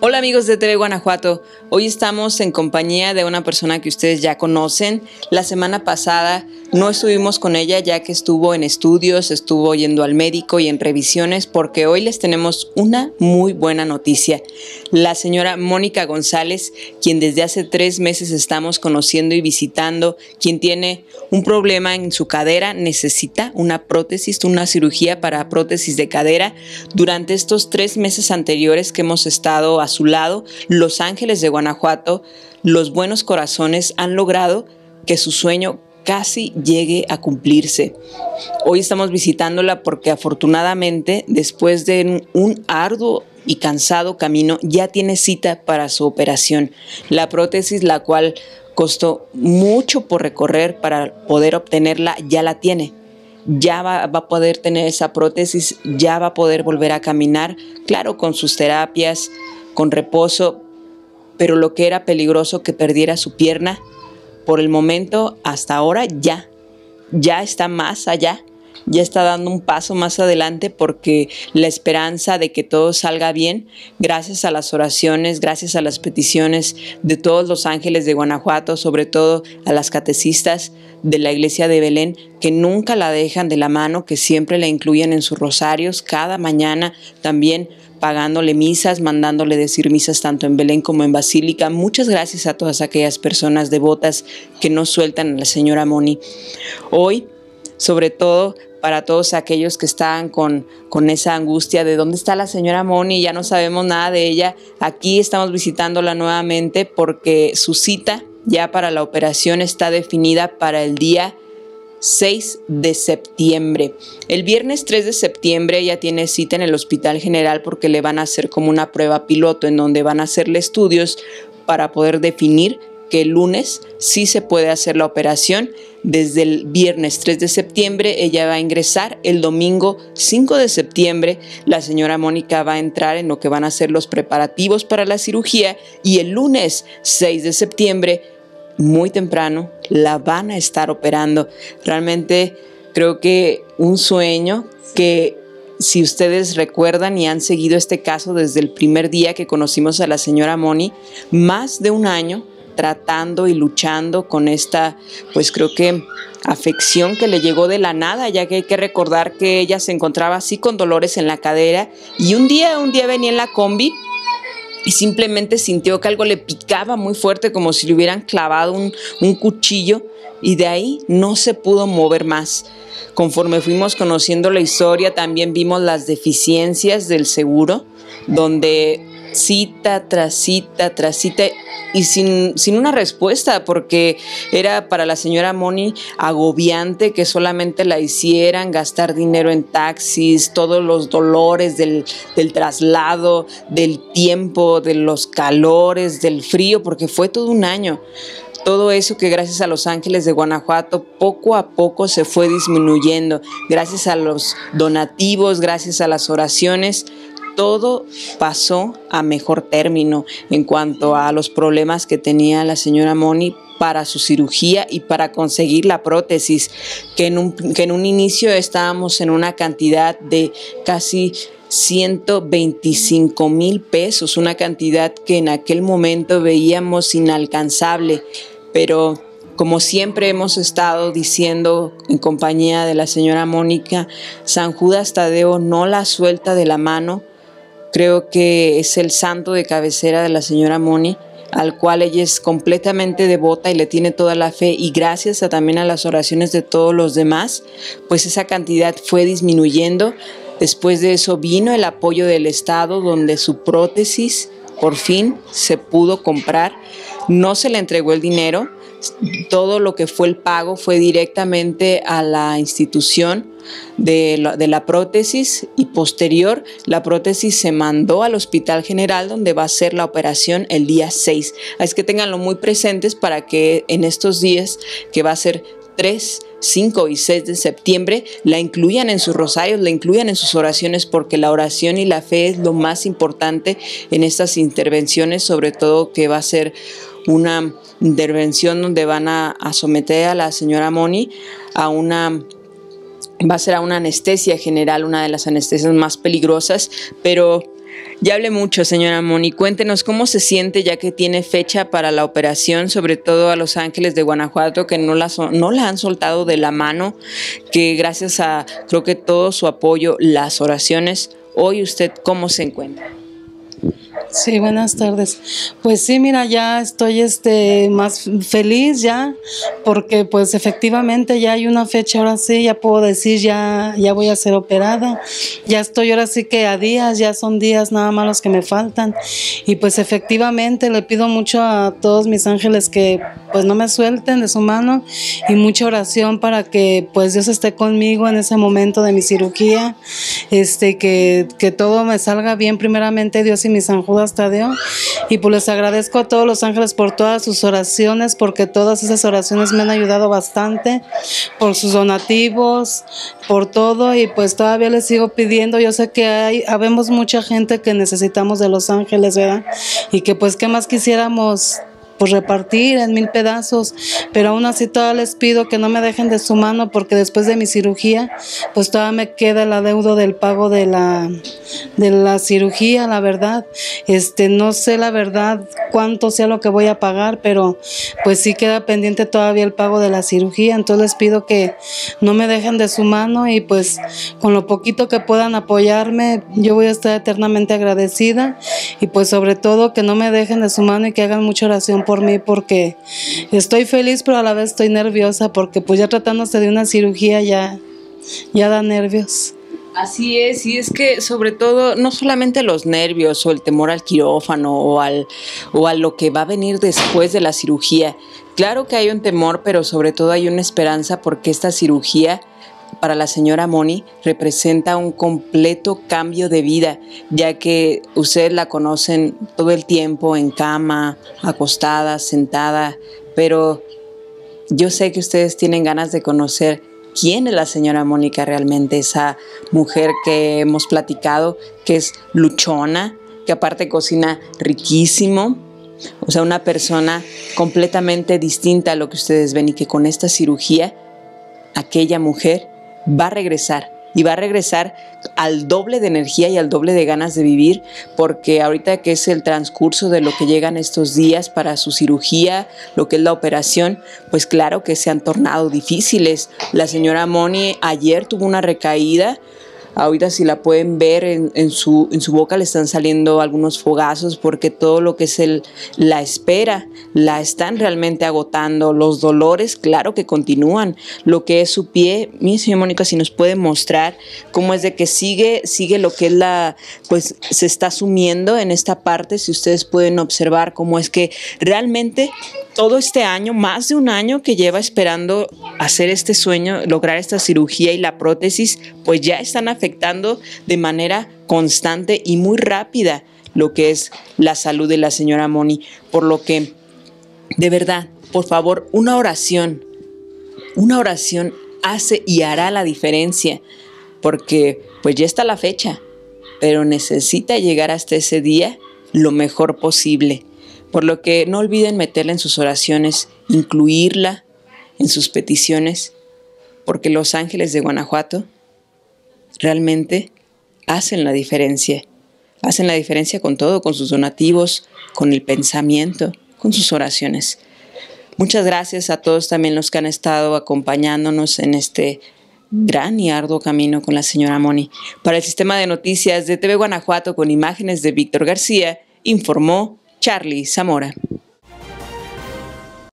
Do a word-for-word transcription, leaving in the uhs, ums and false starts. Hola amigos de T V Guanajuato, hoy estamos en compañía de una persona que ustedes ya conocen. La semana pasada no estuvimos con ella ya que estuvo en estudios, estuvo yendo al médico y en revisiones, porque hoy les tenemos una muy buena noticia. La señora Mónica González, quien desde hace tres meses estamos conociendo y visitando, quien tiene un problema en su cadera, necesita una prótesis, una cirugía para prótesis de cadera. Durante estos tres meses anteriores que hemos estado a su lado, Los Ángeles de Guanajuato, los buenos corazones han logrado que su sueño casi llegue a cumplirse. Hoy estamos visitándola porque afortunadamente, después de un arduo y cansado camino, ya tiene cita para su operación. La prótesis, la cual costó mucho por recorrer para poder obtenerla, ya la tiene. Ya va, va a poder tener esa prótesis, ya va a poder volver a caminar, claro, con sus terapias, con reposo, pero lo que era peligroso que perdiera su pierna, por el momento, hasta ahora, ya, ya está más allá, ya está dando un paso más adelante, porque la esperanza de que todo salga bien, gracias a las oraciones, gracias a las peticiones de todos los ángeles de Guanajuato, sobre todo a las catecistas de la Iglesia de Belén, que nunca la dejan de la mano, que siempre la incluyen en sus rosarios, cada mañana también pagándole misas, mandándole decir misas tanto en Belén como en Basílica. Muchas gracias a todas aquellas personas devotas que no sueltan a la señora Moni. Hoy, sobre todo para todos aquellos que estaban con, con esa angustia de dónde está la señora Moni, ya no sabemos nada de ella, aquí estamos visitándola nuevamente porque su cita ya para la operación está definida para el día seis de septiembre. El viernes tres de septiembre ella tiene cita en el Hospital General porque le van a hacer como una prueba piloto en donde van a hacerle estudios para poder definir que el lunes sí se puede hacer la operación. Desde el viernes tres de septiembre ella va a ingresar. El domingo cinco de septiembre la señora Mónica va a entrar en lo que van a ser los preparativos para la cirugía y el lunes seis de septiembre muy temprano la van a estar operando. Realmente creo que un sueño que, si ustedes recuerdan y han seguido este caso desde el primer día que conocimos a la señora Moni, más de un año tratando y luchando con esta, pues creo que afección que le llegó de la nada, ya que hay que recordar que ella se encontraba así con dolores en la cadera y un día, un día venía en la combi y simplemente sintió que algo le picaba muy fuerte, como si le hubieran clavado un, un cuchillo, y de ahí no se pudo mover más. Conforme fuimos conociendo la historia, también vimos las deficiencias del seguro, donde cita tras cita tras cita y sin, sin una respuesta, porque era para la señora Moni agobiante que solamente la hicieran gastar dinero en taxis, todos los dolores del, del traslado, del tiempo, de los calores, del frío, porque fue todo un año. Todo eso que gracias a Los Ángeles de Guanajuato poco a poco se fue disminuyendo, gracias a los donativos, gracias a las oraciones. Todo pasó a mejor término en cuanto a los problemas que tenía la señora Moni para su cirugía y para conseguir la prótesis, que en un, que en un inicio estábamos en una cantidad de casi ciento veinticinco mil pesos, una cantidad que en aquel momento veíamos inalcanzable, pero como siempre hemos estado diciendo en compañía de la señora Mónica, San Judas Tadeo no la suelta de la mano. Creo que es el santo de cabecera de la señora Moni, al cual ella es completamente devota y le tiene toda la fe, y gracias a, también a las oraciones de todos los demás, pues esa cantidad fue disminuyendo. Después de eso vino el apoyo del Estado, donde su prótesis por fin se pudo comprar. No se le entregó el dinero, todo lo que fue el pago fue directamente a la institución de la, de la prótesis, y posterior la prótesis se mandó al Hospital General, donde va a ser la operación el día seis. Así que ténganlo muy presentes para que en estos días, que va a ser tres, cinco y seis de septiembre, la incluyan en sus rosarios, la incluyan en sus oraciones, porque la oración y la fe es lo más importante en estas intervenciones, sobre todo que va a ser una intervención donde van a, a someter a la señora Moni a una, va a ser a una anestesia general, una de las anestesias más peligrosas, pero Ya hablé mucho, señora Moni. Cuéntenos cómo se siente ya que tiene fecha para la operación, sobre todo a Los Ángeles de Guanajuato, que no la, so no la han soltado de la mano, que gracias a, creo que todo su apoyo, las oraciones. Hoy usted, ¿cómo se encuentra? Sí, buenas tardes. Pues sí, mira, ya estoy este, más feliz ya, porque pues efectivamente ya hay una fecha, ahora sí, ya puedo decir, ya, ya voy a ser operada. Ya estoy ahora sí que a días, ya son días nada más los que me faltan. Y pues efectivamente le pido mucho a todos mis ángeles que pues no me suelten de su mano y mucha oración para que pues Dios esté conmigo en ese momento de mi cirugía, este, que, que todo me salga bien primeramente Dios y mi San Judas Tadeo. Y pues les agradezco a todos los ángeles por todas sus oraciones, porque todas esas oraciones me han ayudado bastante, por sus donativos, por todo, y pues todavía les sigo pidiendo. Yo sé que hay, habemos mucha gente que necesitamos de los ángeles, ¿verdad? Y que pues qué más quisiéramos pues repartir en mil pedazos, pero aún así todavía les pido que no me dejen de su mano, porque después de mi cirugía pues todavía me queda el adeudo del pago de la de la cirugía. La verdad, este no sé la verdad cuánto sea lo que voy a pagar, pero pues sí queda pendiente todavía el pago de la cirugía. Entonces les pido que no me dejen de su mano, y pues con lo poquito que puedan apoyarme yo voy a estar eternamente agradecida. Y pues sobre todo que no me dejen de su mano y que hagan mucha oración por mí, porque estoy feliz pero a la vez estoy nerviosa, porque pues ya tratándose de una cirugía ya, ya da nervios. Así es, y es que sobre todo, no solamente los nervios o el temor al quirófano o, al, o a lo que va a venir después de la cirugía. Claro que hay un temor, pero sobre todo hay una esperanza, porque esta cirugía para la señora Moni representa un completo cambio de vida, ya que ustedes la conocen todo el tiempo en cama, acostada, sentada, pero yo sé que ustedes tienen ganas de conocer quién es la señora Mónica realmente, esa mujer que hemos platicado, que es luchona, que aparte cocina riquísimo. O sea, una persona completamente distinta a lo que ustedes ven, y que con esta cirugía aquella mujer va a regresar, y va a regresar al doble de energía y al doble de ganas de vivir, porque ahorita que es el transcurso de lo que llegan estos días para su cirugía, lo que es la operación, pues claro que se han tornado difíciles. La señora Moni ayer tuvo una recaída. Ahorita, si la pueden ver, en, en, su, en su boca le están saliendo algunos fogazos, porque todo lo que es el, la espera la están realmente agotando. Los dolores, claro que continúan. Lo que es su pie, mire, señora Mónica, si nos puede mostrar cómo es de que sigue, sigue lo que es la, pues se está sumiendo en esta parte. Si ustedes pueden observar cómo es que realmente todo este año, más de un año que lleva esperando hacer este sueño, lograr esta cirugía y la prótesis, pues ya están afectados afectando de manera constante y muy rápida lo que es la salud de la señora Moni. Por lo que, de verdad, por favor, una oración, una oración hace y hará la diferencia, porque pues ya está la fecha, pero necesita llegar hasta ese día lo mejor posible. Por lo que no olviden meterla en sus oraciones, incluirla en sus peticiones, porque los ángeles de Guanajuato realmente hacen la diferencia, hacen la diferencia con todo, con sus donativos, con el pensamiento, con sus oraciones. Muchas gracias a todos también los que han estado acompañándonos en este gran y arduo camino con la señora Moni. Para el Sistema de Noticias de T V Guanajuato, con imágenes de Víctor García, informó Charlie Zamora.